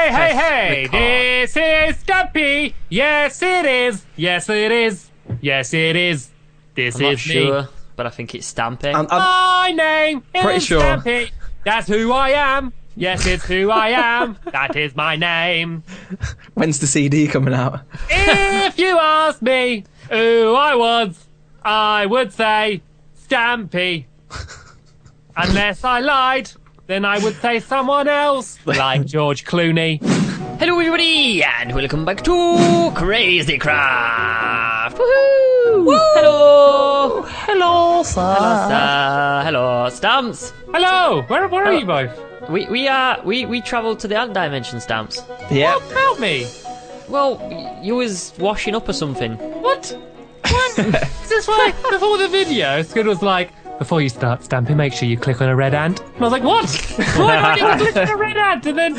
Hey, hey, hey! This is Stampy! Yes, it is! Yes, it is! Yes, it is! This is me. I'm not sure, but I think it's Stampy. My name is Stampy! That's who I am! Yes, it's who I am! That is my name! When's the CD coming out? If you ask me who I was, I would say Stampy. Unless I lied, then I would say someone else, like George Clooney. Hello everybody, and welcome back to Crazy Craft! Woohoo! Woo! Hello! Hello, sir! Hello, sir! Hello, Stamps! Hello! Where are you both? We travelled to the Ant Dimension, Stamps. Yeah. What about me? Well, you was washing up or something. What? What? Is this why, before the video, Squid was like, before you start stamping, make sure you click on a red ant. And I was like, what? Why did I click on a red ant? And then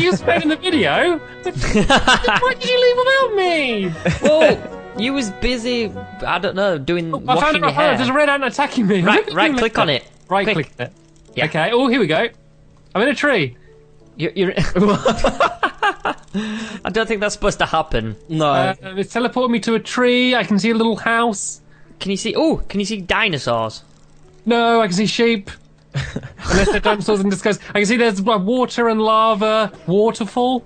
you explained in the video. Why did you leave without me? Well, you was busy, I don't know, doing washing your hair. There's a red ant attacking me. Right click on it. Right click on it. Yeah. Okay, oh, here we go. I'm in a tree. You're... I don't think that's supposed to happen. No. It's teleported me to a tree. I can see a little house. Can you see... Oh, can you see dinosaurs? No, I can see sheep. Unless they're dinosaurs in disguise. I can see there's water and lava, waterfall.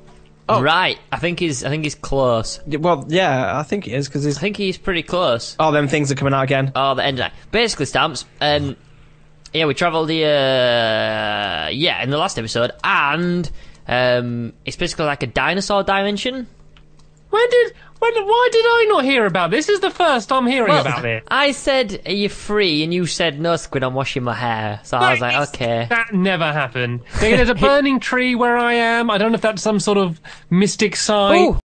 Oh. Right, I think he's close. Well, yeah, I think he is because he's. I think he's pretty close. Oh, them things are coming out again. Oh, the end. Basically, Stamps. Yeah, we travelled the. Yeah, in the last episode, and it's basically like a dinosaur dimension. Why did I not hear about this? This is the first I'm hearing about it. I said, are you free? And you said, no, Squid, I'm washing my hair. So I was like, okay. That never happened. There's a burning tree where I am. I don't know if that's some sort of mystic sign. Ooh.